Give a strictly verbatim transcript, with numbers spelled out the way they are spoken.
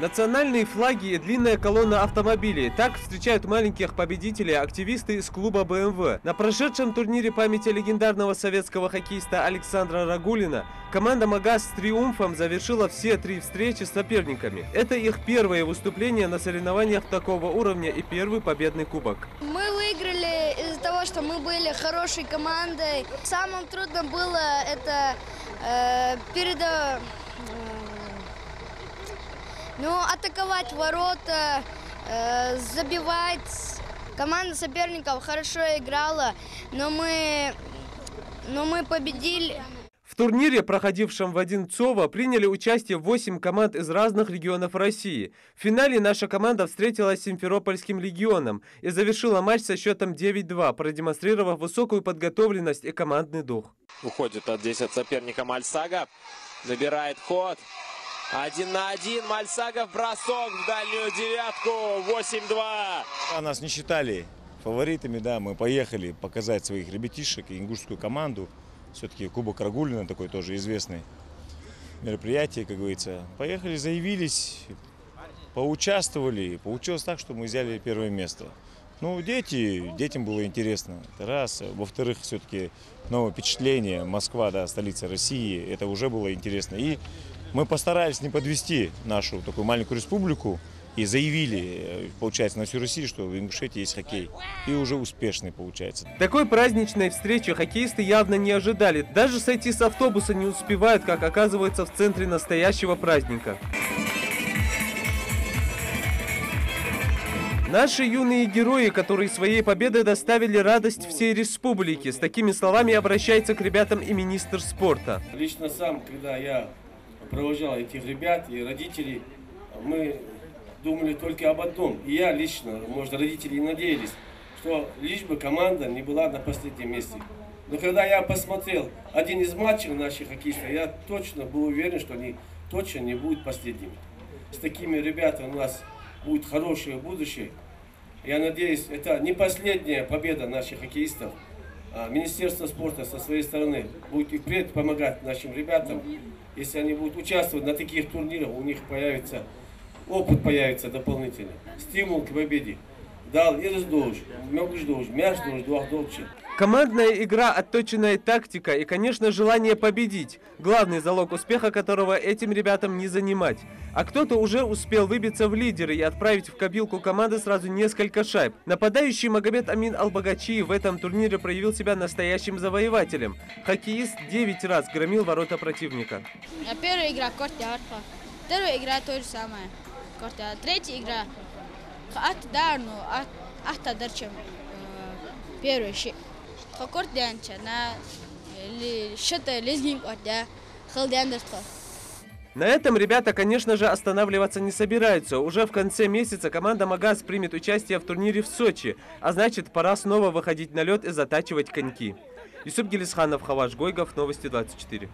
Национальные флаги и длинная колонна автомобилей. Так встречают маленьких победителей активисты из клуба бэ эм вэ. На прошедшем турнире памяти легендарного советского хоккеиста Александра Рагулина команда «Магас» с триумфом завершила все три встречи с соперниками. Это их первое выступление на соревнованиях такого уровня и первый победный кубок. Мы выиграли из-за того, что мы были хорошей командой. Самым трудным было это э, перед... Э, Ну, атаковать ворота, э, забивать. Команда соперников хорошо играла, но мы, но мы победили. В турнире, проходившем в Одинцово, приняли участие восемь команд из разных регионов России. В финале наша команда встретилась с Симферопольским легионом и завершила матч со счетом девять-два, продемонстрировав высокую подготовленность и командный дух. Уходит от здесь от соперника Мальсага, забирает ход. Один на один. Мальсагов, бросок в дальнюю девятку. восемь-два. Нас не считали фаворитами, да, мы поехали показать своих ребятишек и ингушскую команду. Все-таки Кубок Рагулина, такой тоже известный мероприятие, как говорится. Поехали, заявились, поучаствовали. Получилось так, что мы взяли первое место. Ну, дети, детям было интересно. Это раз. Во-вторых, все-таки новое впечатление. Москва, да, столица России. Это уже было интересно. И мы постарались не подвести нашу такую маленькую республику и заявили, получается, на всю Россию, что в Ингушетии есть хоккей. И уже успешный, получается. Такой праздничной встречи хоккеисты явно не ожидали. Даже сойти с автобуса не успевают, как оказывается в центре настоящего праздника. Наши юные герои, которые своей победой доставили радость всей республике. С такими словами обращается к ребятам и министр спорта. Лично сам, когда я провожал этих ребят и родителей, мы думали только об одном. И я лично, может, родители и надеялись, что лишь бы команда не была на последнем месте. Но когда я посмотрел один из матчей наших хоккеистов, я точно был уверен, что они точно не будут последними. С такими ребятами у нас будет хорошее будущее. Я надеюсь, это не последняя победа наших хоккеистов. Министерство спорта со своей стороны будет и впредь помогать нашим ребятам. Если они будут участвовать на таких турнирах, у них появится опыт, появится дополнительный стимул к победе. Дал и раздолж, мяч долж, мяч долж, два долче. Командная игра, отточенная тактика и, конечно, желание победить. Главный залог успеха, которого этим ребятам не занимать. А кто-то уже успел выбиться в лидеры и отправить в копилку команды сразу несколько шайб. Нападающий Магомед Амин Албагачи в этом турнире проявил себя настоящим завоевателем. Хоккеист девять раз громил ворота противника. Первая игра – кортя арфа. Вторая игра – то же самое. Кортя. Третья игра – аттарну, аттадарчем. Первый – на этом ребята, конечно же, останавливаться не собираются. Уже в конце месяца команда «Магас» примет участие в турнире в Сочи, а значит, пора снова выходить на лед и затачивать коньки. Исуп Гелисханов, Хаваш Гойгов, новости двадцать четыре.